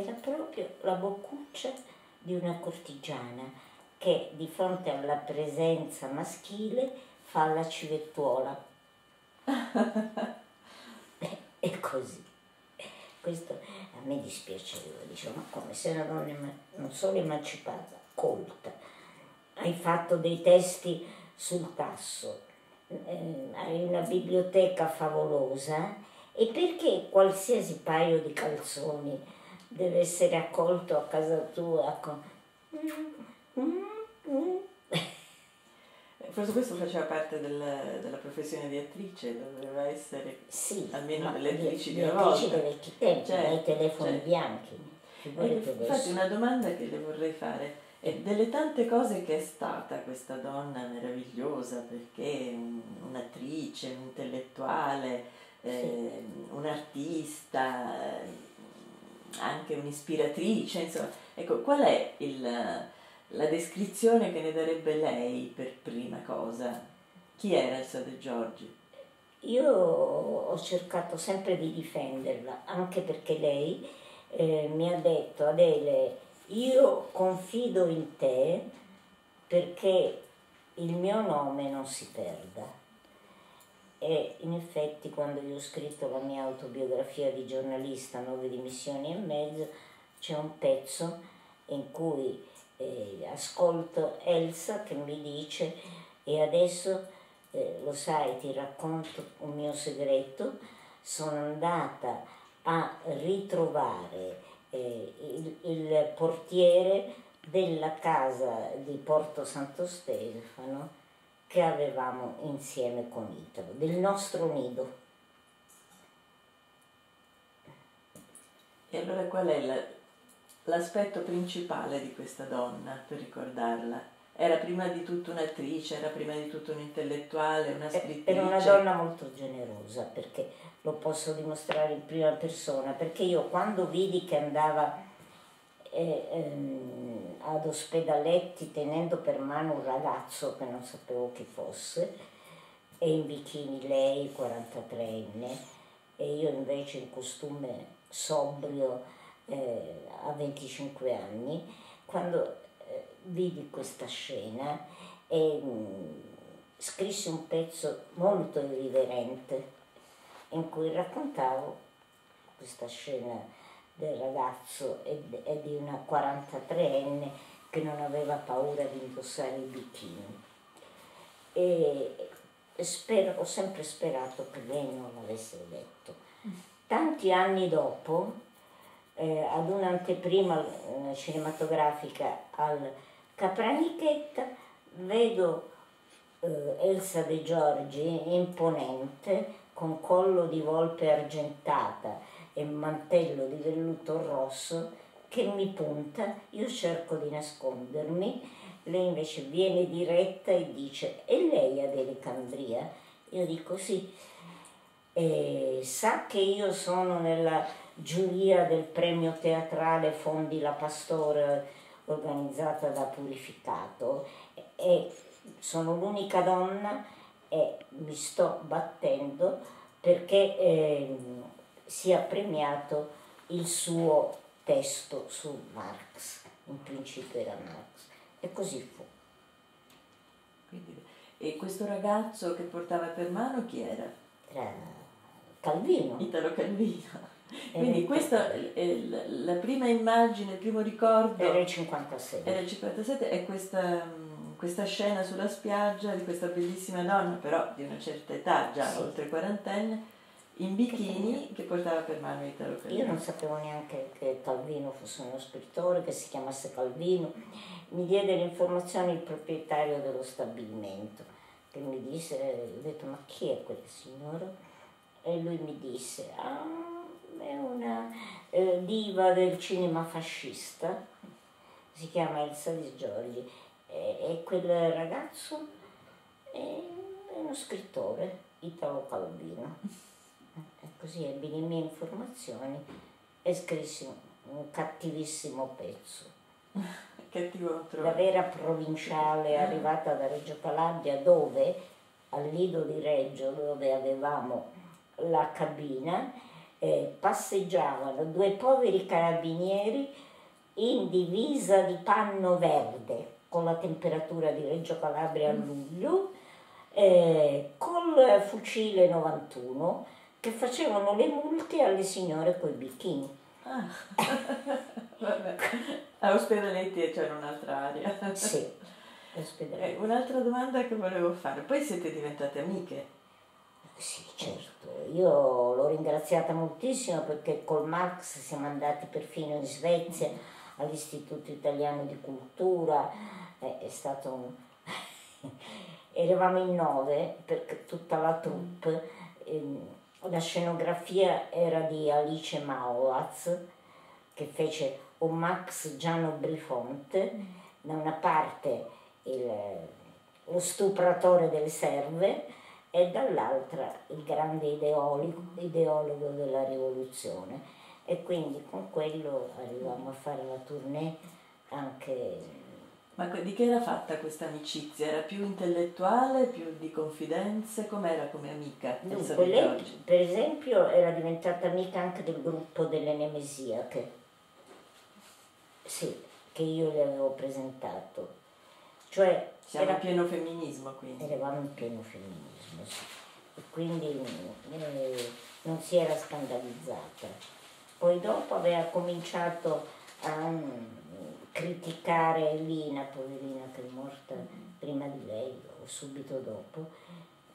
era proprio la boccuccia di una cortigiana che di fronte alla presenza maschile fa la civettuola. E così. Questo a me dispiaceva, dicevo, ma come, se una donna non solo emancipata, colta, hai fatto dei testi sul tasso, hai una biblioteca favolosa, e perché qualsiasi paio di calzoni deve essere accolto a casa tua con... Forse questo faceva parte della professione di attrice, doveva essere, sì, almeno delle attrici di una volta. Attrici dei vecchi tempi, dai telefoni bianchi. Infatti una domanda che le vorrei fare è: delle tante cose che è stata questa donna meravigliosa, perché un'attrice, un intellettuale, un artista, anche un'ispiratrice, insomma, ecco, qual è la descrizione che ne darebbe lei per prima cosa? Chi era Elsa de Giorgi? Io ho cercato sempre di difenderla, anche perché lei mi ha detto: Adele, io confido in te perché il mio nome non si perda. E in effetti, quando io ho scritto la mia autobiografia di giornalista, 9 dimissioni e mezzo, c'è un pezzo in cui ascolto Elsa che mi dice: e adesso lo sai, ti racconto un mio segreto, sono andata a ritrovare il portiere della casa di Porto Santo Stefano che avevamo insieme con Italo, del nostro nido. E allora qual è l'aspetto principale di questa donna per ricordarla? Era prima di tutto un'attrice, era prima di tutto un intellettuale, una scrittrice. Era una donna molto generosa, perché lo posso dimostrare in prima persona, perché io quando vidi che andava ad Ospedaletti tenendo per mano un ragazzo che non sapevo chi fosse, e in bikini lei, 43enne, e io invece in costume sobrio, a 25 anni, quando vidi questa scena scrissi un pezzo molto irriverente in cui raccontavo questa scena del ragazzo e di una 43enne che non aveva paura di indossare il bikini, e ho sempre sperato che lei non l'avesse detto. Tanti anni dopo, ad un'anteprima cinematografica al Capranichetta, vedo Elsa de Giorgi imponente, con collo di volpe argentata e mantello di velluto rosso, che mi punta. Io cerco di nascondermi, lei invece viene diretta e dice: e lei Adele Cambria? Io dico sì. Sa che io sono nella giuria del premio teatrale Fondi la Pastore organizzata da Purificato, e sono l'unica donna e mi sto battendo perché sia premiato il suo testo su Marx, In principio era Marx, e così fu. E questo ragazzo che portava per mano chi era? Era Calvino. Italo Calvino. Quindi questa è la prima immagine, il primo ricordo. Era il 57. Era il 57, è questa scena sulla spiaggia di questa bellissima donna, però di una certa età, già sì, oltre quarantenne, in bikini, che portava per mano Italo Calvino. Io non sapevo neanche che Calvino fosse uno scrittore, che si chiamasse Calvino. Mi diede l'informazione il proprietario dello stabilimento, che mi disse, ho detto: ma chi è quel signore? E lui mi disse: ah, è una diva del cinema fascista, si chiama Elsa de Giorgi, e quel ragazzo è uno scrittore, Italo Calvino. E così ebbi le mie informazioni e scrissi un cattivissimo pezzo. Cattivo, la vera provinciale arrivata da Reggio Calabria, dove al Lido di Reggio, dove avevamo la cabina, passeggiavano due poveri carabinieri in divisa di panno verde, con la temperatura di Reggio Calabria a luglio, col fucile 91, che facevano le multe alle signore coi bicchini. Ah. Vabbè. A Ospedaletti c'era un'altra area. Sì, Ospedaletti. Un'altra domanda che volevo fare, poi siete diventate amiche? Sì, certo, io l'ho ringraziata moltissimo perché col Max siamo andati perfino in Svezia all'Istituto Italiano di Cultura, è stato un... eravamo in 9 perché tutta la troupe, la scenografia era di Alice Mauaz, che fece un Max Gianno Brifonte, da una parte lo stupratore delle serve e dall'altra il grande ideologo della rivoluzione, e quindi con quello arrivavamo a fare la tournée anche. Ma di che era fatta questa amicizia? Era più intellettuale, più di confidenze? Com'era come amica? Dunque, lei, per esempio, era diventata amica anche del gruppo delle Nemesiache, sì, che io le avevo presentato. Cioè, siamo in pieno femminismo, quindi. Eravamo in pieno femminismo, sì. E quindi non si era scandalizzata. Poi dopo aveva cominciato a criticare Elina, poverina, che è morta prima di lei o subito dopo,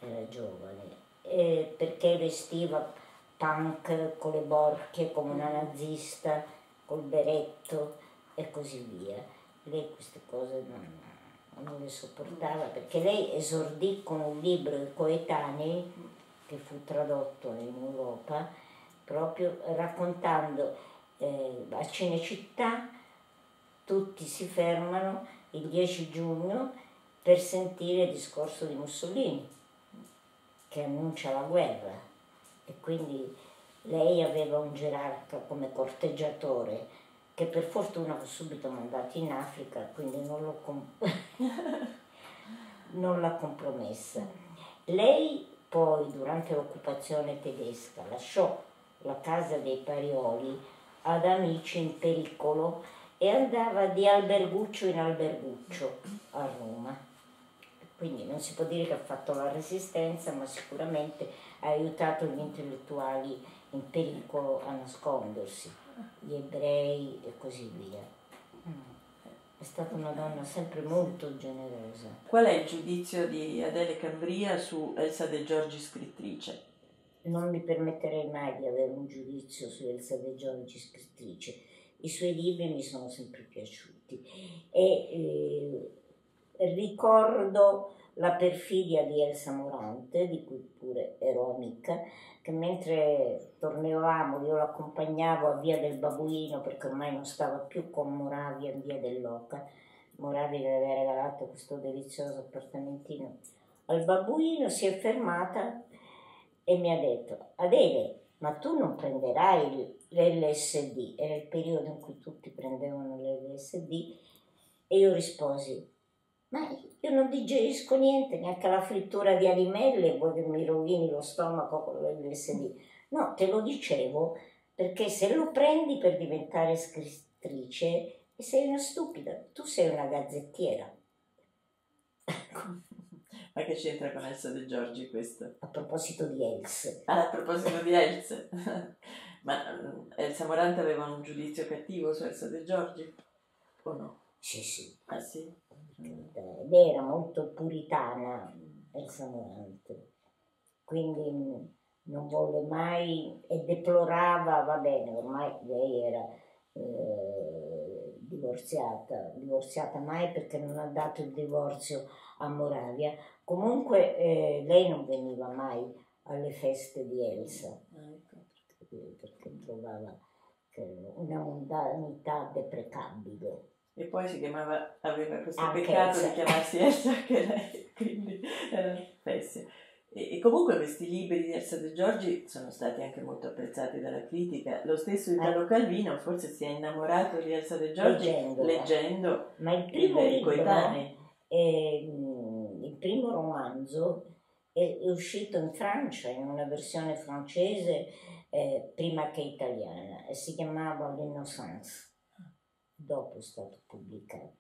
era giovane, perché vestiva punk con le borchie come una nazista, col berretto e così via. Lei queste cose non le sopportava, perché lei esordì con un libro, I coetanei, che fu tradotto in Europa, proprio raccontando a Cinecittà tutti si fermano il 10 giugno per sentire il discorso di Mussolini che annuncia la guerra, e quindi lei aveva un gerarca come corteggiatore, che per fortuna fu subito mandato in Africa, quindi non l'ha compromessa. Lei poi, durante l'occupazione tedesca, lasciò la casa dei Parioli ad amici in pericolo e andava di alberguccio in alberguccio a Roma. Quindi non si può dire che ha fatto la resistenza, ma sicuramente ha aiutato gli intellettuali in pericolo a nascondersi, gli ebrei e così via. È stata una donna sempre molto generosa. Qual è il giudizio di Adele Cambria su Elsa de Giorgi scrittrice? Non mi permetterei mai di avere un giudizio su Elsa de Giorgi scrittrice. I suoi libri mi sono sempre piaciuti e ricordo la perfidia di Elsa Morante, di cui pure ero amica, che mentre tornavamo io l'accompagnavo a Via del Babuino, perché ormai non stava più con Moravia in Via dell'Oca. Moravia le aveva regalato questo delizioso appartamentino al Babuino. Si è fermata e mi ha detto: Adele, ma tu non prenderai l'LSD? Era il periodo in cui tutti prendevano l'LSD, e io risposi: ma io non digerisco niente, neanche la frittura di arimelle, vuoi che mi rovini lo stomaco con l'LSD? No, te lo dicevo perché se lo prendi per diventare scrittrice sei una stupida, tu sei una gazzettiera. Ma che c'entra con Elsa de Giorgi questo? A proposito di Elsa. Ah, a proposito di Elsa. Ma Elsa Morante aveva un giudizio cattivo su Elsa de Giorgi? O no? Sì, sì. Ah, sì? Ed era molto puritana Elsa Morante, quindi non volle mai, e deplorava, va bene, ormai lei era divorziata mai perché non ha dato il divorzio a Moravia. Comunque lei non veniva mai alle feste di Elsa, perché trovava una mondanità deprecabile. E poi si chiamava, aveva questo anche peccato Elsa, di chiamarsi Elsa che lei, quindi era pessima. E comunque questi libri di Elsa de Giorgi sono stati anche molto apprezzati dalla critica. Lo stesso Italo Calvino forse si è innamorato di Elsa de Giorgi leggendo i coetanei. Il primo romanzo è uscito in Francia, in una versione francese prima che italiana, si chiamava L'Innocence, dopo è stato pubblicato.